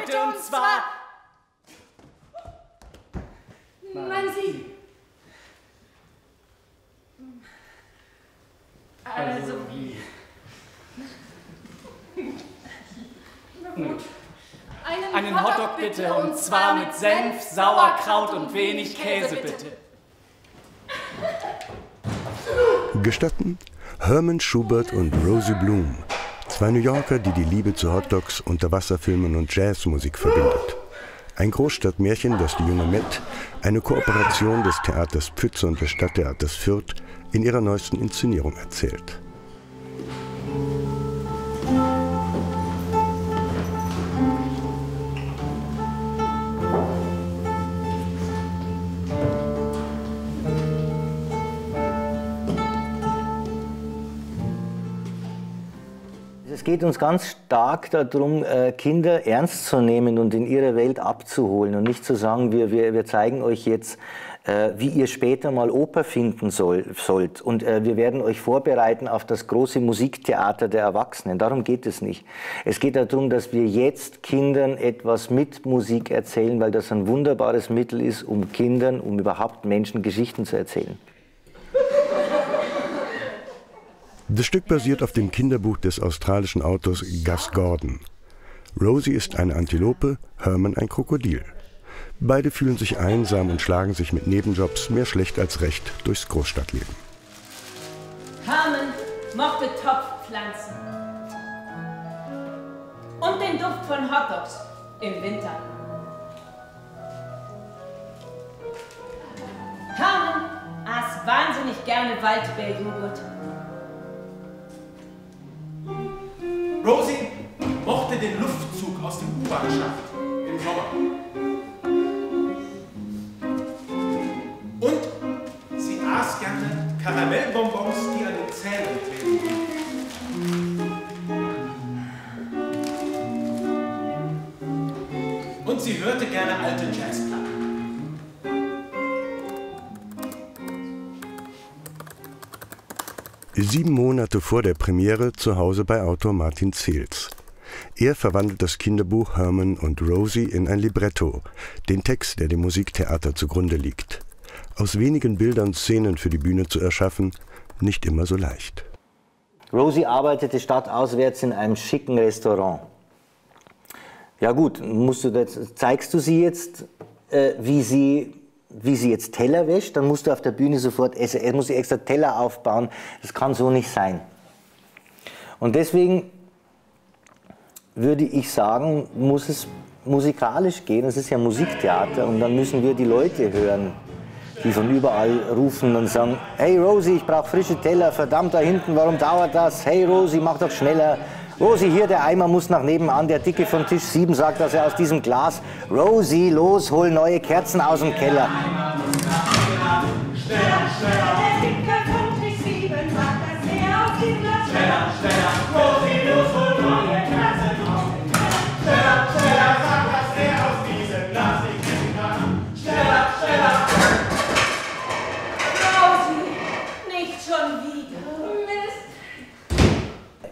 bitte, und zwar... Meinen Sie... Also wie? Na gut. Einen Hotdog bitte, und zwar mit Senf, Sauerkraut und wenig Käse bitte. Gestatten? Hermann Schubert und Rosie Blum. Zwei New Yorker, die Liebe zu Hotdogs, Unterwasserfilmen und Jazzmusik verbindet. Ein Großstadtmärchen, das die jungeMET, eine Kooperation des Theaters Pfütze und des Stadttheaters Fürth, in ihrer neuesten Inszenierung erzählt. Es geht uns ganz stark darum, Kinder ernst zu nehmen und in ihre Welt abzuholen und nicht zu sagen, wir zeigen euch jetzt, wie ihr später mal Oper finden sollt. Und wir werden euch vorbereiten auf das große Musiktheater der Erwachsenen. Darum geht es nicht. Es geht darum, dass wir jetzt Kindern etwas mit Musik erzählen, weil das ein wunderbares Mittel ist, um Kindern, um überhaupt Menschen Geschichten zu erzählen. Das Stück basiert auf dem Kinderbuch des australischen Autors Gus Gordon. Rosie ist eine Antilope, Herman ein Krokodil. Beide fühlen sich einsam und schlagen sich mit Nebenjobs mehr schlecht als recht durchs Großstadtleben. Herman mochte Topfpflanzen und den Duft von Hotdogs im Winter. Herman aß wahnsinnig gerne Waldbeerjoghurt. Rosie mochte den Luftzug aus dem U-Bahn-Schacht im Sommer. Und sie aß gerne Karamellbonbons, die an den Zähnen kleben. Und sie hörte gerne alte Jazzplatten. Sieben Monate vor der Premiere zu Hause bei Autor Martin Zels. Er verwandelt das Kinderbuch Herman und Rosie in ein Libretto, den Text, der dem Musiktheater zugrunde liegt. Aus wenigen Bildern Szenen für die Bühne zu erschaffen, nicht immer so leicht. Rosie arbeitete stadtauswärts in einem schicken Restaurant. Ja gut, zeigst du sie jetzt, wie sie jetzt Teller wäscht, dann musst du auf der Bühne sofort essen. Er muss extra Teller aufbauen. Das kann so nicht sein. Und deswegen würde ich sagen, muss es musikalisch gehen. Es ist ja Musiktheater und dann müssen wir die Leute hören, die von überall rufen und sagen, hey Rosie, ich brauche frische Teller, verdammt da hinten, warum dauert das? Hey Rosie, mach doch schneller. Rosie, hier, der Eimer muss nach nebenan, der Dicke von Tisch 7 sagt, dass er aus diesem Glas... Rosie, los, hol neue Kerzen aus dem Keller.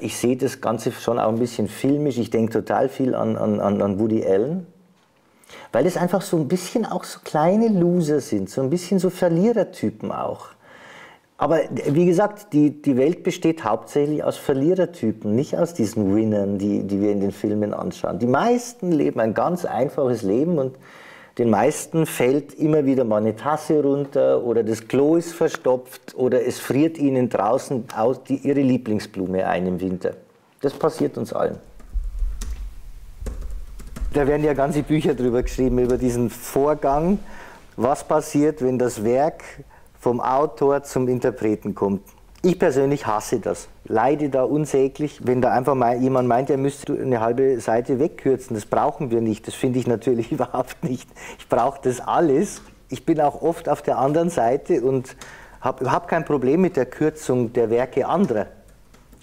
Ich sehe das Ganze schon auch ein bisschen filmisch. Ich denke total viel an Woody Allen, weil es einfach so ein bisschen auch so kleine Loser sind, so ein bisschen so Verlierertypen auch. Aber wie gesagt, die Welt besteht hauptsächlich aus Verlierertypen, nicht aus diesen Winnern, die wir in den Filmen anschauen. Die meisten leben ein ganz einfaches Leben und den meisten fällt immer wieder mal eine Tasse runter oder das Klo ist verstopft oder es friert ihnen draußen ihre Lieblingsblume ein im Winter. Das passiert uns allen. Da werden ja ganze Bücher drüber geschrieben, über diesen Vorgang, was passiert, wenn das Werk vom Autor zum Interpreten kommt. Ich persönlich hasse das, leide da unsäglich, wenn da einfach mal jemand meint, er müsste eine halbe Seite wegkürzen. Das brauchen wir nicht, das finde ich natürlich überhaupt nicht. Ich brauche das alles. Ich bin auch oft auf der anderen Seite und habe überhaupt kein Problem mit der Kürzung der Werke anderer.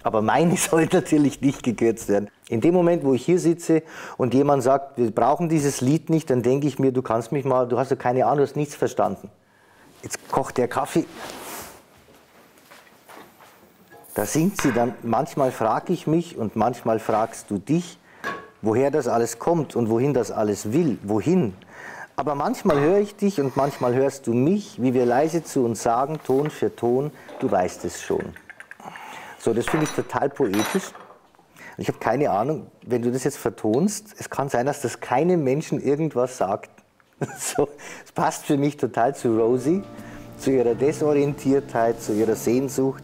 Aber meine soll natürlich nicht gekürzt werden. In dem Moment, wo ich hier sitze und jemand sagt, wir brauchen dieses Lied nicht, dann denke ich mir, du kannst mich mal, du hast ja keine Ahnung, du hast nichts verstanden. Jetzt kocht der Kaffee. Da singt sie dann, manchmal frage ich mich und manchmal fragst du dich, woher das alles kommt und wohin das alles will, wohin. Aber manchmal höre ich dich und manchmal hörst du mich, wie wir leise zu uns sagen, Ton für Ton, du weißt es schon. So, das finde ich total poetisch. Ich habe keine Ahnung, wenn du das jetzt vertonst, es kann sein, dass das keinem Menschen irgendwas sagt. So, es passt für mich total zu Rosie, zu ihrer Desorientiertheit, zu ihrer Sehnsucht.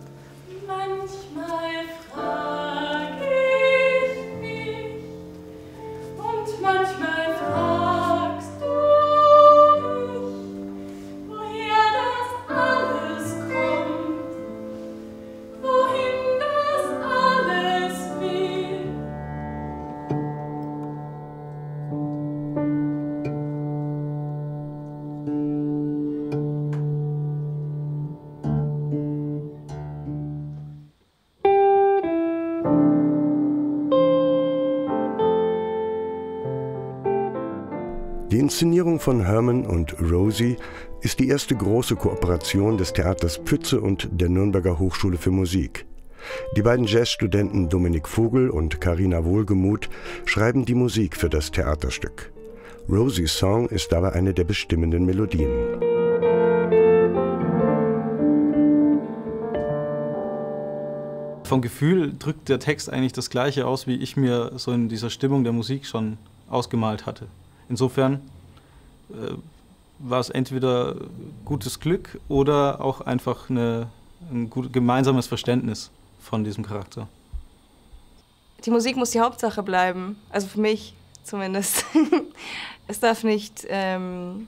Die Inszenierung von Herman und Rosie ist die erste große Kooperation des Theaters Pfütze und der Nürnberger Hochschule für Musik. Die beiden Jazzstudenten Dominik Vogel und Carina Wohlgemuth schreiben die Musik für das Theaterstück. Rosies Song ist dabei eine der bestimmenden Melodien. Vom Gefühl drückt der Text eigentlich das Gleiche aus, wie ich mir so in dieser Stimmung der Musik schon ausgemalt hatte. Insofern war es entweder gutes Glück oder auch einfach ein gemeinsames Verständnis von diesem Charakter. Die Musik muss die Hauptsache bleiben, also für mich zumindest. Es darf nicht, die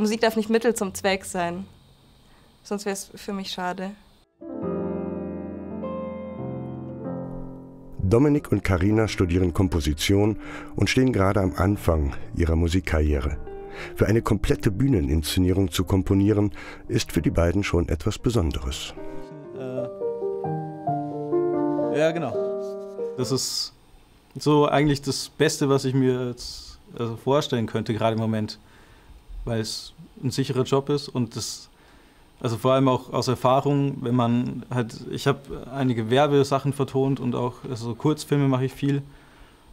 Musik darf nicht Mittel zum Zweck sein, sonst wäre es für mich schade. Dominik und Carina studieren Komposition und stehen gerade am Anfang ihrer Musikkarriere. Für eine komplette Bühneninszenierung zu komponieren, ist für die beiden schon etwas Besonderes. Ja, genau. Das ist so eigentlich das Beste, was ich mir jetzt vorstellen könnte, gerade im Moment, weil es ein sicherer Job ist und das... Also vor allem auch aus Erfahrung, wenn man halt, ich habe einige Werbesachen vertont und auch also Kurzfilme mache ich viel.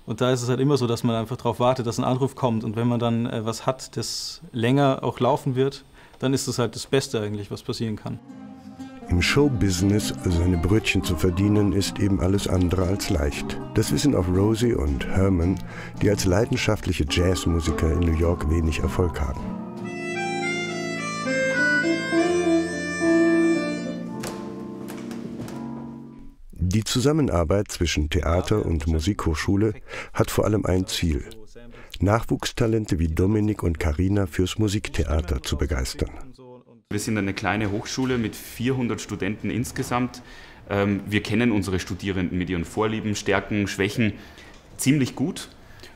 Und da ist es halt immer so, dass man einfach darauf wartet, dass ein Anruf kommt. Und wenn man dann was hat, das länger auch laufen wird, dann ist es halt das Beste eigentlich, was passieren kann. Im Showbusiness seine Brötchen zu verdienen, ist eben alles andere als leicht. Das wissen auch Rosie und Herman, die als leidenschaftliche Jazzmusiker in New York wenig Erfolg haben. Die Zusammenarbeit zwischen Theater und Musikhochschule hat vor allem ein Ziel: Nachwuchstalente wie Dominik und Carina fürs Musiktheater zu begeistern. Wir sind eine kleine Hochschule mit 400 Studenten insgesamt. Wir kennen unsere Studierenden mit ihren Vorlieben, Stärken, Schwächen ziemlich gut.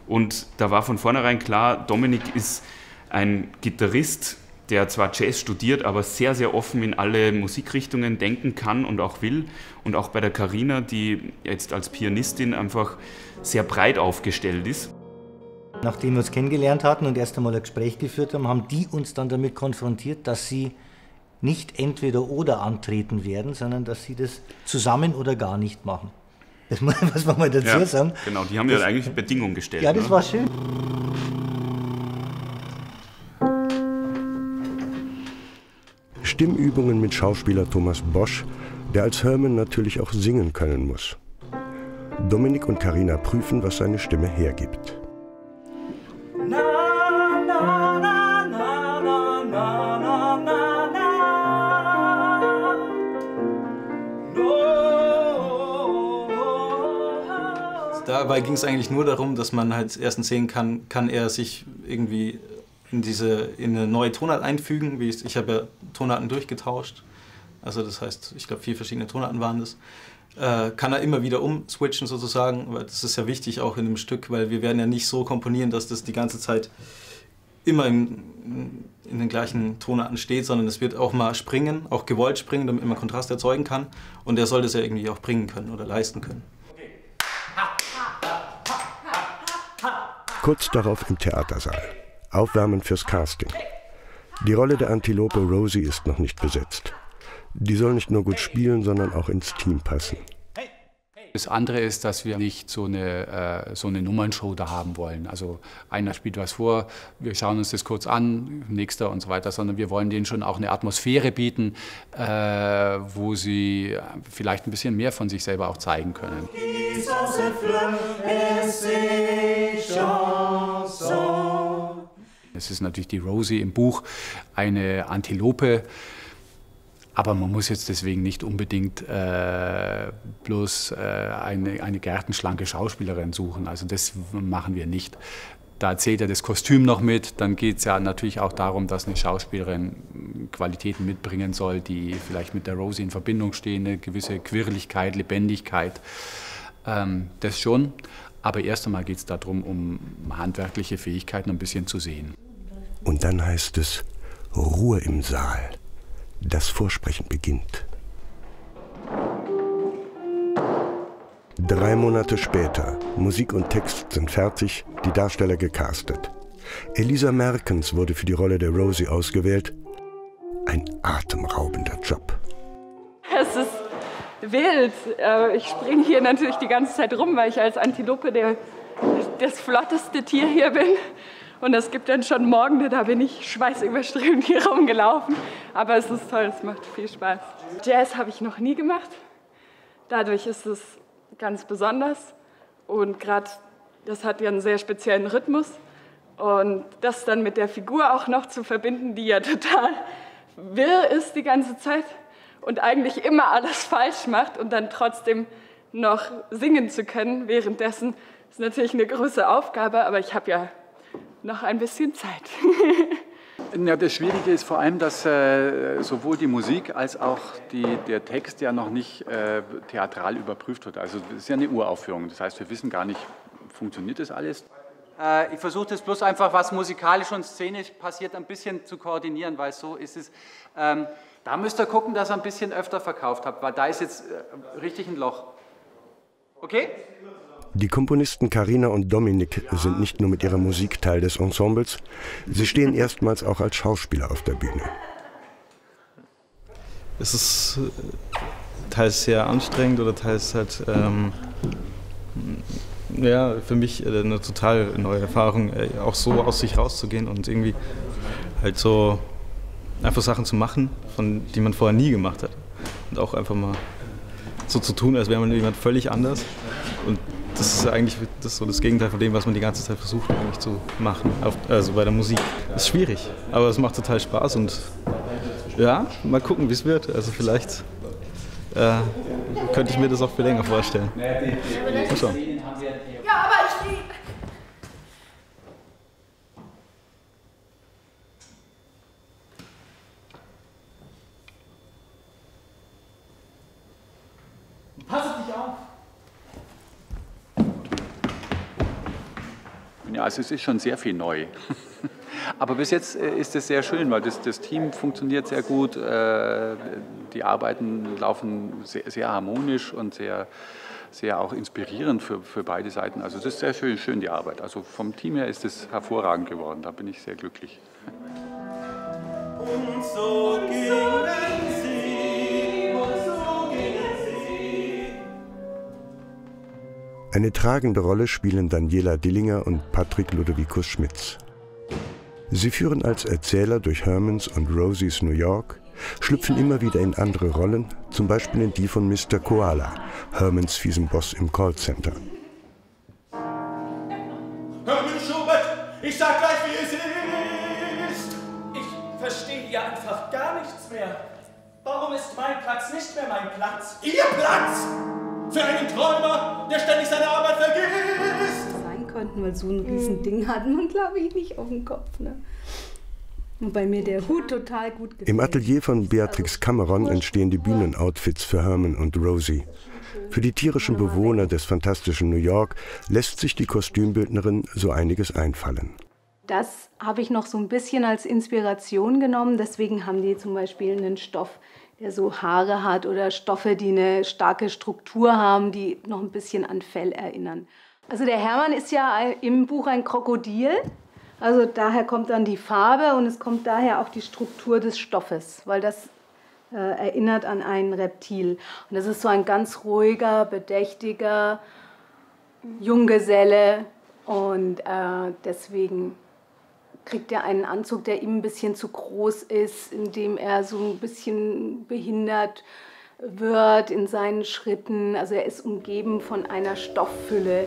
Und da war von vornherein klar, Dominik ist ein Gitarrist, der zwar Jazz studiert, aber sehr, sehr offen in alle Musikrichtungen denken kann und auch will. Und auch bei der Carina, die jetzt als Pianistin einfach sehr breit aufgestellt ist. Nachdem wir uns kennengelernt hatten und erst einmal ein Gespräch geführt haben, haben die uns dann damit konfrontiert, dass sie nicht entweder oder antreten werden, sondern dass sie das zusammen oder gar nicht machen. Das muss man mal dazu sagen. Genau, die haben ja eigentlich eine Bedingung gestellt. Ja, das war schön. Stimmübungen mit Schauspieler Thomas Bosch, der als Herman natürlich auch singen können muss. Dominik und Carina prüfen, was seine Stimme hergibt. Dabei ging es eigentlich nur darum, dass man halt erstens sehen kann, kann er sich irgendwie in eine neue Tonart einfügen. Ich habe ja Tonarten durchgetauscht, also das heißt, ich glaube 4 verschiedene Tonarten waren das. Kann er immer wieder umswitchen sozusagen, weil das ist ja wichtig auch in einem Stück, weil wir werden ja nicht so komponieren, dass das die ganze Zeit immer in den gleichen Tonarten steht, sondern es wird auch mal springen, auch gewollt springen, damit man Kontrast erzeugen kann. Und er soll das ja irgendwie auch bringen können oder leisten können. Kurz darauf im Theatersaal. Aufwärmen fürs Casting. Die Rolle der Antilope Rosie ist noch nicht besetzt. Die soll nicht nur gut spielen, sondern auch ins Team passen. Das andere ist, dass wir nicht so eine Nummernshow da haben wollen. Also einer spielt was vor, wir schauen uns das kurz an, nächster und so weiter, sondern wir wollen denen schon auch eine Atmosphäre bieten, wo sie vielleicht ein bisschen mehr von sich selber auch zeigen können. Es ist natürlich die Rosie im Buch, eine Antilope. Aber man muss jetzt deswegen nicht unbedingt bloß eine gärtenschlanke Schauspielerin suchen. Also das machen wir nicht. Da zählt ja das Kostüm noch mit. Dann geht es ja natürlich auch darum, dass eine Schauspielerin Qualitäten mitbringen soll, die vielleicht mit der Rosie in Verbindung stehen, eine gewisse Quirligkeit, Lebendigkeit, das schon. Aber erst einmal geht es darum, um handwerkliche Fähigkeiten ein bisschen zu sehen. Und dann heißt es Ruhe im Saal. Das Vorsprechen beginnt. 3 Monate später. Musik und Text sind fertig, die Darsteller gecastet. Elisa Merkens wurde für die Rolle der Rosie ausgewählt. Ein atemraubender Job. Es ist wild. Ich springe hier natürlich die ganze Zeit rum, weil ich als Antilope das flotteste Tier hier bin. Und es gibt dann schon Morgen, da bin ich schweißüberströmt hier rumgelaufen. Aber es ist toll, es macht viel Spaß. Jazz habe ich noch nie gemacht. Dadurch ist es ganz besonders. Und gerade das hat ja einen sehr speziellen Rhythmus. Und das dann mit der Figur auch noch zu verbinden, die ja total wirr ist die ganze Zeit und eigentlich immer alles falsch macht und dann trotzdem noch singen zu können währenddessen, ist natürlich eine große Aufgabe, aber ich habe ja noch ein bisschen Zeit. Ja, das Schwierige ist vor allem, dass sowohl die Musik als auch der Text ja noch nicht theatral überprüft wird. Also es ist ja eine Uraufführung, das heißt, wir wissen gar nicht, funktioniert das alles? Ich versuche das bloß einfach, was musikalisch und szenisch passiert, ein bisschen zu koordinieren, weil so ist es. Da müsst ihr gucken, dass ihr ein bisschen öfter verkauft habt, weil da ist jetzt richtig ein Loch. Okay? Die Komponisten Carina und Dominik sind nicht nur mit ihrer Musik Teil des Ensembles, sie stehen erstmals auch als Schauspieler auf der Bühne. Es ist teils sehr anstrengend oder teils halt, ja, für mich eine total neue Erfahrung, auch so aus sich rauszugehen und irgendwie halt so einfach Sachen zu machen, die man vorher nie gemacht hat. Und auch einfach mal so zu tun, als wäre man jemand völlig anders. Und das ist eigentlich so das Gegenteil von dem, was man die ganze Zeit versucht eigentlich zu machen, also bei der Musik. Das ist schwierig, aber es macht total Spaß und ja, mal gucken, wie es wird. Also vielleicht könnte ich mir das auch für länger vorstellen. Mal schauen. Ja, aber pass auf dich auf! Ja, also es ist schon sehr viel neu. Aber bis jetzt ist es sehr schön, weil das Team funktioniert sehr gut. Die Arbeiten laufen sehr, sehr harmonisch und sehr, sehr auch inspirierend für beide Seiten. Also das ist sehr schön, die Arbeit. Also vom Team her ist es hervorragend geworden. Da bin ich sehr glücklich. Und so gehen sie, und so gehen sie. Eine tragende Rolle spielen Daniele Dillinger und Patrick L. Schmitz. Sie führen als Erzähler durch Hermans und Rosies New York, schlüpfen immer wieder in andere Rollen, zum Beispiel in die von Mr. Koala, Hermans fiesen Boss im Callcenter. Hermann Schubert, ich sag gleich, wie es ist! Ich verstehe hier einfach gar nichts mehr. Warum ist mein Platz nicht mehr mein Platz? Ihr Platz! Für einen Träumer, der ständig seine Arbeit vergisst! Weil so ein Riesending hat man, glaube ich, nicht auf dem Kopf. Ne? Und bei mir der Hut total gut gefällt. Im Atelier von Beatrix Cameron entstehen die Bühnenoutfits für Herman und Rosie. Für die tierischen Bewohner des fantastischen New York lässt sich die Kostümbildnerin so einiges einfallen. Das habe ich noch so ein bisschen als Inspiration genommen. Deswegen haben die zum Beispiel einen Stoff, der so Haare hat, oder Stoffe, die eine starke Struktur haben, die noch ein bisschen an Fell erinnern. Also der Hermann ist ja im Buch ein Krokodil, also daher kommt dann die Farbe und es kommt daher auch die Struktur des Stoffes, weil das erinnert an ein Reptil. Und das ist so ein ganz ruhiger, bedächtiger Junggeselle. Und deswegen kriegt er einen Anzug, der ihm ein bisschen zu groß ist, in dem er so ein bisschen behindert wird in seinen Schritten. Also er ist umgeben von einer Stofffülle.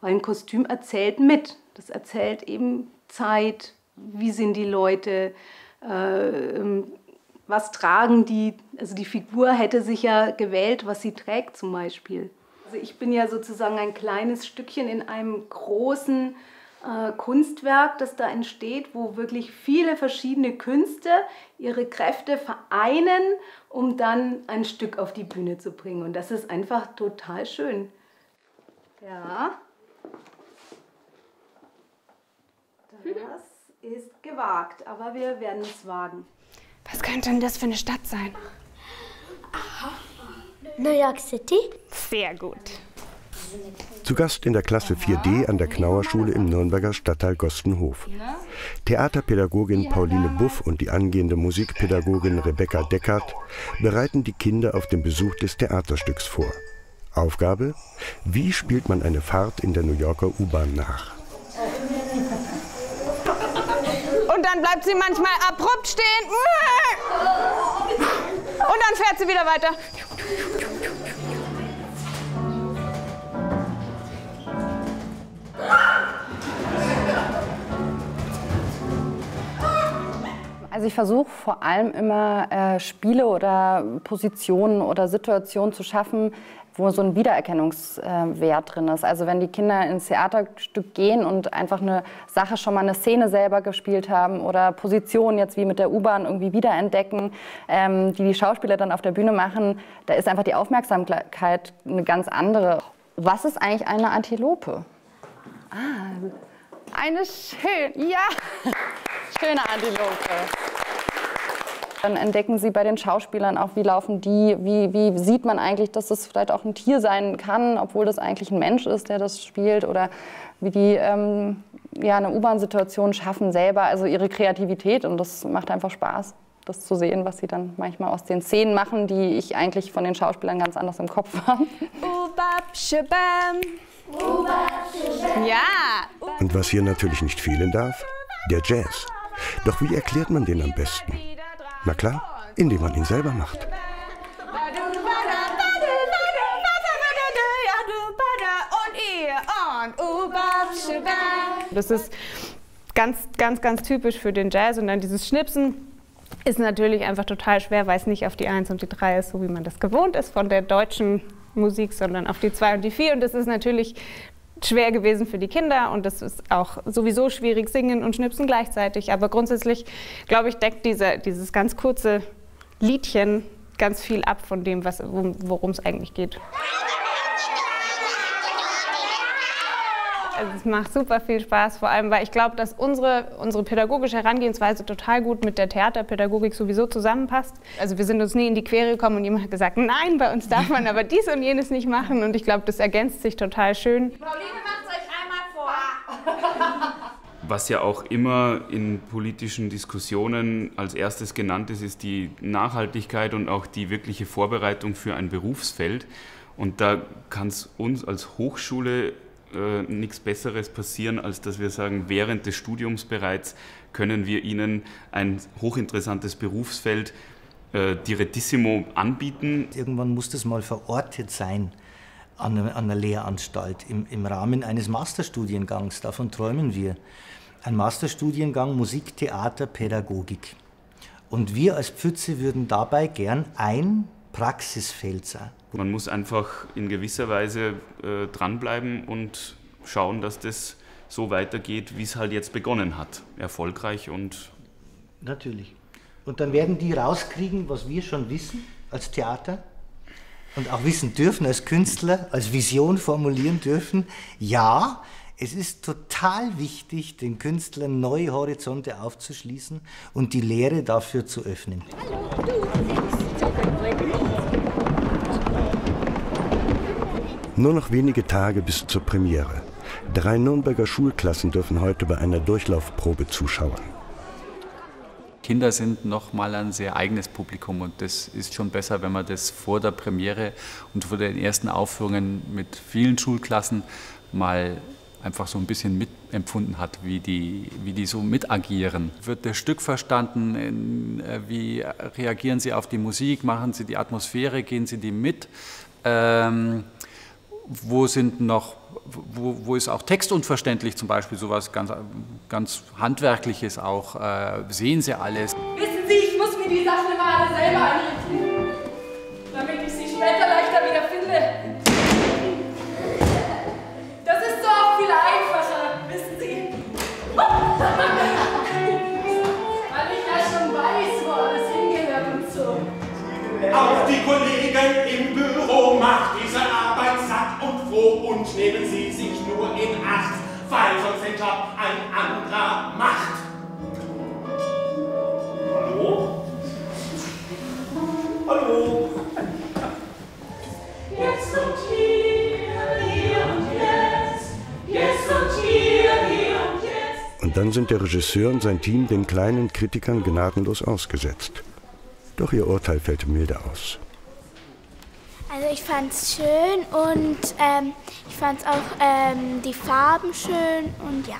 Weil ein Kostüm erzählt mit. Das erzählt eben Zeit, wie sind die Leute, was tragen die. Also die Figur hätte sich ja gewählt, was sie trägt zum Beispiel. Also ich bin ja sozusagen ein kleines Stückchen in einem großen Kunstwerk, das da entsteht, wo wirklich viele verschiedene Künste ihre Kräfte vereinen, um dann ein Stück auf die Bühne zu bringen. Und das ist einfach total schön. Ja. Das ist gewagt, aber wir werden es wagen. Was könnte denn das für eine Stadt sein? Aha. New York City. Sehr gut. Zu Gast in der Klasse 4D an der Knauerschule im Nürnberger Stadtteil Gostenhof. Theaterpädagogin Pauline Buff und die angehende Musikpädagogin Rebecca Deckert bereiten die Kinder auf den Besuch des Theaterstücks vor. Aufgabe: Wie spielt man eine Fahrt in der New Yorker U-Bahn nach? Und dann bleibt sie manchmal abrupt stehen. Und dann fährt sie wieder weiter. Also ich versuche vor allem immer Spiele oder Positionen oder Situationen zu schaffen, wo so ein Wiedererkennungswert drin ist. Also wenn die Kinder ins Theaterstück gehen und einfach eine Sache, schon mal eine Szene selber gespielt haben oder Positionen jetzt wie mit der U-Bahn irgendwie wiederentdecken, die die Schauspieler dann auf der Bühne machen, da ist einfach die Aufmerksamkeit eine ganz andere. Was ist eigentlich eine Antilope? Ah, eine schöne, ja, schöne Antilope. Dann entdecken sie bei den Schauspielern auch, wie laufen die, wie sieht man eigentlich, dass das vielleicht auch ein Tier sein kann, obwohl das eigentlich ein Mensch ist, der das spielt, oder wie die ja, eine U-Bahn-Situation schaffen selber, also ihre Kreativität, und das macht einfach Spaß, das zu sehen, was sie dann manchmal aus den Szenen machen, die ich eigentlich von den Schauspielern ganz anders im Kopf habe. Ja. Und was hier natürlich nicht fehlen darf, der Jazz. Doch wie erklärt man den am besten? Na klar, indem man ihn selber macht. Das ist ganz typisch für den Jazz, und dann dieses Schnipsen ist natürlich einfach total schwer, weil es nicht auf die 1 und die 3 ist, so wie man das gewohnt ist von der deutschen Musik, sondern auf die 2 und die 4, und das ist natürlich schwer gewesen für die Kinder, und das ist auch sowieso schwierig, singen und schnipsen gleichzeitig. Aber grundsätzlich, glaube ich, deckt dieses ganz kurze Liedchen ganz viel ab von dem, worum es eigentlich geht. Also es macht super viel Spaß, vor allem, weil ich glaube, dass unsere pädagogische Herangehensweise total gut mit der Theaterpädagogik sowieso zusammenpasst. Also wir sind uns nie in die Quere gekommen und jemand hat gesagt, nein, bei uns darf man aber dies und jenes nicht machen, und ich glaube, das ergänzt sich total schön. Pauline macht's euch einmal vor. Was ja auch immer in politischen Diskussionen als erstes genannt ist die Nachhaltigkeit und auch die wirkliche Vorbereitung für ein Berufsfeld, und da kann es uns als Hochschule nichts Besseres passieren, als dass wir sagen, während des Studiums bereits können wir Ihnen ein hochinteressantes Berufsfeld direttissimo anbieten. Irgendwann muss das mal verortet sein an einer Lehranstalt im Rahmen eines Masterstudiengangs. Davon träumen wir. Ein Masterstudiengang Musik, Theater, Pädagogik. Und wir als Pfütze würden dabei gern ein Praxisfeld sein. Man muss einfach in gewisser Weise dranbleiben und schauen, dass das so weitergeht, wie es halt jetzt begonnen hat. Erfolgreich und... Natürlich. Und dann werden die rauskriegen, was wir schon wissen als Theater und auch wissen dürfen als Künstler, als Vision formulieren dürfen. Ja, es ist total wichtig, den Künstlern neue Horizonte aufzuschließen und die Lehre dafür zu öffnen. Hallo, du. Nur noch wenige Tage bis zur Premiere. 3 Nürnberger Schulklassen dürfen heute bei einer Durchlaufprobe zuschauen. Kinder sind nochmal ein sehr eigenes Publikum und das ist schon besser, wenn man das vor der Premiere und vor den ersten Aufführungen mit vielen Schulklassen mal einfach so ein bisschen mitempfunden hat, wie die so mitagieren. Wird das Stück verstanden? Wie reagieren sie auf die Musik? Machen sie die Atmosphäre? Gehen sie die mit? Wo ist auch Text unverständlich, zum Beispiel sowas ganz Handwerkliches auch, sehen Sie alles. Wissen Sie, ich muss mir die Sachen immer alle selber anrichten, damit ich sie später leichter wieder finde. Das ist so auch viel einfacher, wissen Sie. Weil ich ja schon weiß, wo alles hingehört und so. Auch die Kollegen im Büro macht diese Arbeit satt und froh und nehmen Sie sich nur in Acht, weil sonst den Job ein anderer macht. Hallo? Hallo? Jetzt und hier und jetzt. Jetzt und hier und jetzt. Und dann sind der Regisseur und sein Team den kleinen Kritikern gnadenlos ausgesetzt. Doch ihr Urteil fällt milde aus. Also ich fand's schön und ich fand's auch die Farben schön und ja.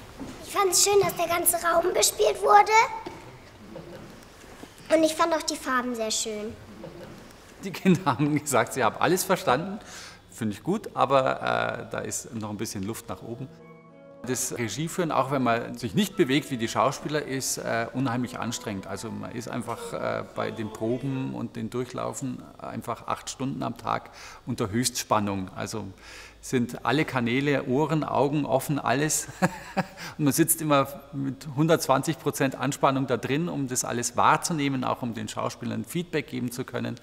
Ich fand's schön, dass der ganze Raum bespielt wurde und ich fand auch die Farben sehr schön. Die Kinder haben gesagt, sie haben alles verstanden, finde ich gut, aber da ist noch ein bisschen Luft nach oben. Das Regieführen, auch wenn man sich nicht bewegt wie die Schauspieler, ist unheimlich anstrengend. Also man ist einfach bei den Proben und den Durchlaufen einfach 8 Stunden am Tag unter Höchstspannung. Also sind alle Kanäle, Ohren, Augen offen, alles. Und man sitzt immer mit 120% Anspannung da drin, um das alles wahrzunehmen, auch um den Schauspielern Feedback geben zu können.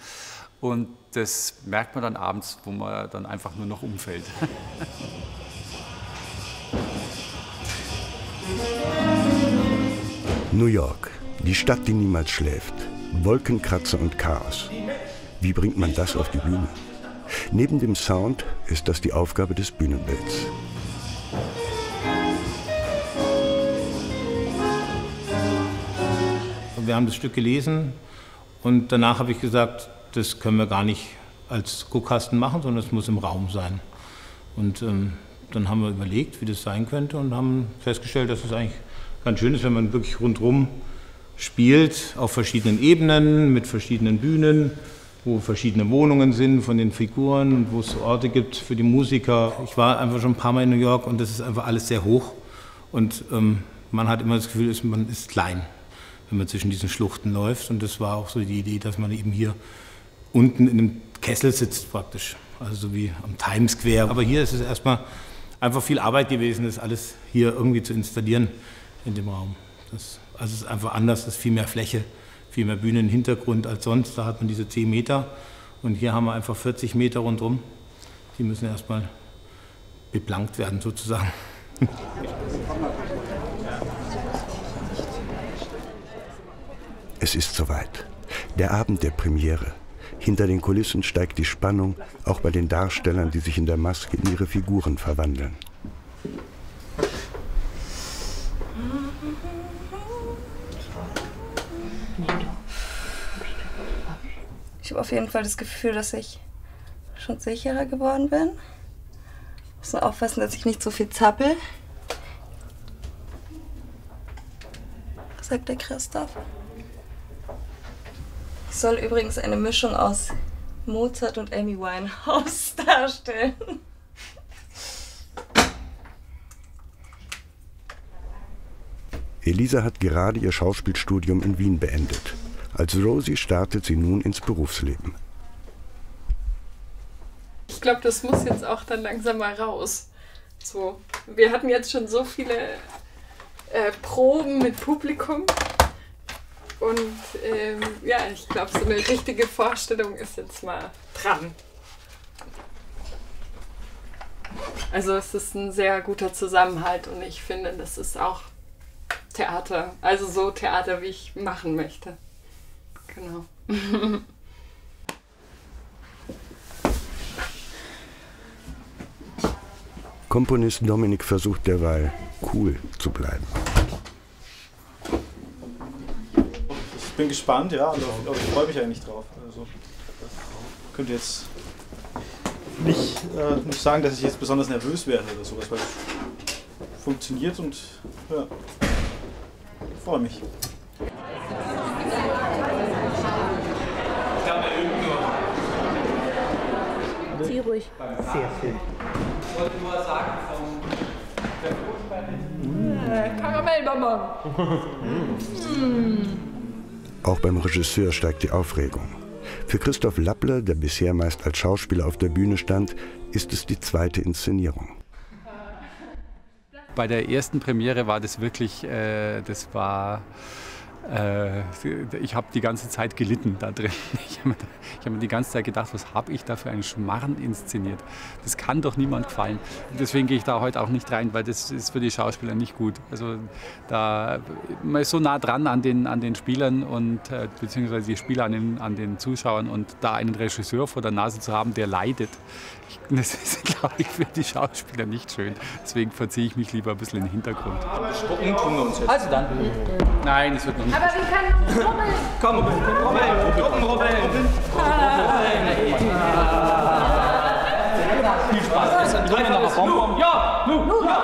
Und das merkt man dann abends, wo man dann einfach nur noch umfällt. New York, die Stadt, die niemals schläft. Wolkenkratzer und Chaos. Wie bringt man das auf die Bühne? Neben dem Sound ist das die Aufgabe des Bühnenbilds. Wir haben das Stück gelesen und danach habe ich gesagt, das können wir gar nicht als Guckkasten machen, sondern es muss im Raum sein. Und dann haben wir überlegt, wie das sein könnte und haben festgestellt, dass es eigentlich ganz schön ist, wenn man wirklich rundherum spielt, auf verschiedenen Ebenen, mit verschiedenen Bühnen, wo verschiedene Wohnungen sind von den Figuren und wo es Orte gibt für die Musiker. Ich war einfach schon ein paar Mal in New York und das ist einfach alles sehr hoch und man hat immer das Gefühl, man ist klein, wenn man zwischen diesen Schluchten läuft und das war auch so die Idee, dass man eben hier unten in einem Kessel sitzt praktisch, also so wie am Times Square. Aber hier ist es erstmal einfach viel Arbeit gewesen, das alles hier irgendwie zu installieren in dem Raum. Also es ist einfach anders, es ist viel mehr Fläche, viel mehr Bühnen im Hintergrund als sonst. Da hat man diese 10 Meter und hier haben wir einfach 40 Meter rundherum. Die müssen erstmal beplankt werden sozusagen. Es ist soweit. Der Abend der Premiere. Hinter den Kulissen steigt die Spannung, auch bei den Darstellern, die sich in der Maske in ihre Figuren verwandeln. Ich habe auf jeden Fall das Gefühl, dass ich schon sicherer geworden bin. Ich muss nur aufpassen, dass ich nicht so viel zappel. Was sagt der Christoph? Ich soll übrigens eine Mischung aus Mozart und Amy Winehouse darstellen. Elisa hat gerade ihr Schauspielstudium in Wien beendet. Als Rosie startet sie nun ins Berufsleben. Ich glaube, das muss jetzt auch dann langsam mal raus. So, wir hatten jetzt schon so viele Proben mit Publikum. Und ja, ich glaube, so eine richtige Vorstellung ist jetzt mal dran. Also es ist ein sehr guter Zusammenhalt und ich finde, das ist auch Theater. Also so Theater, wie ich machen möchte. Genau. Komponist Dominik versucht derweil cool zu bleiben. Ich bin gespannt, ja, aber ich freue mich eigentlich drauf. Also, ich könnte jetzt nicht sagen, dass ich jetzt besonders nervös werde oder sowas, weil es funktioniert und ja, ich freue mich. Zieh ruhig. Sehr viel. Ich wollte nur sagen, Karamellbonbon. Auch beim Regisseur steigt die Aufregung. Für Christoph Lappler, der bisher meist als Schauspieler auf der Bühne stand, ist es die zweite Inszenierung. Bei der ersten Premiere war das wirklich, ich habe die ganze Zeit gelitten da drin. Ich hab mir die ganze Zeit gedacht, was habe ich da für einen Schmarrn inszeniert? Das kann doch niemand gefallen. Deswegen gehe ich da heute auch nicht rein, weil das ist für die Schauspieler nicht gut. Also da, man ist so nah dran an den Spielern und beziehungsweise die Spieler an den Zuschauern, und da einen Regisseur vor der Nase zu haben, der leidet, das ist, glaube ich, für die Schauspieler nicht schön. Deswegen verziehe ich mich lieber ein bisschen in den Hintergrund. Also dann. Nein, es wird noch nicht. Aber wir können noch rubbeln. Komm, rubbeln. Viel Spaß. Ja, nu, ja.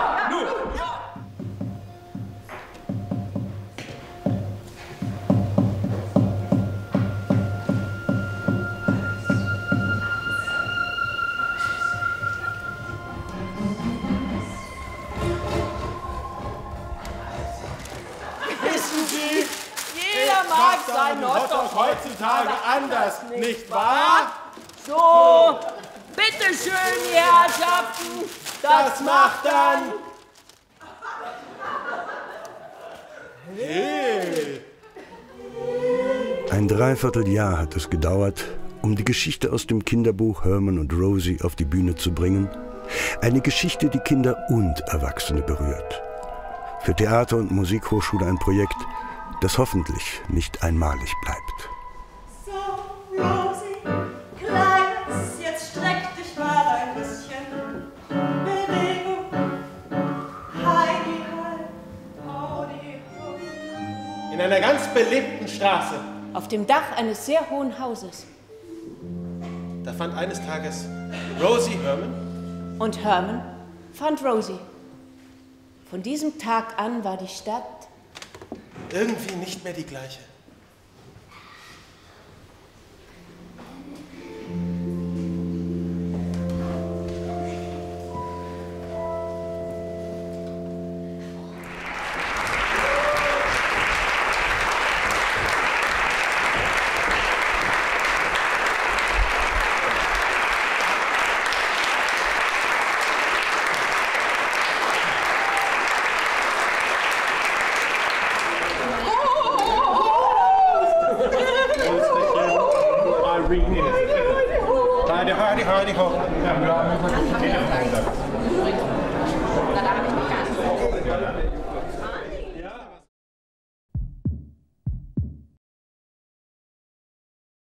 Mag sein Hotdog heutzutage anders, nicht wahr? So, bitteschön, die Herrschaften, das macht dann... Hey. Ein Dreivierteljahr hat es gedauert, um die Geschichte aus dem Kinderbuch Herman und Rosie auf die Bühne zu bringen. Eine Geschichte, die Kinder und Erwachsene berührt. Für Theater- und Musikhochschule ein Projekt, das hoffentlich nicht einmalig bleibt. So, Rosie, Kleines, jetzt streck dich mal ein bisschen. Bewegung, Heidi, Heidi, Heidi. In einer ganz belebten Straße. Auf dem Dach eines sehr hohen Hauses. Da fand eines Tages Rosie Herman. Und Herman fand Rosie. Von diesem Tag an war die Stadt irgendwie nicht mehr die gleiche. Hardy, Hardy, Hardy, Hardy.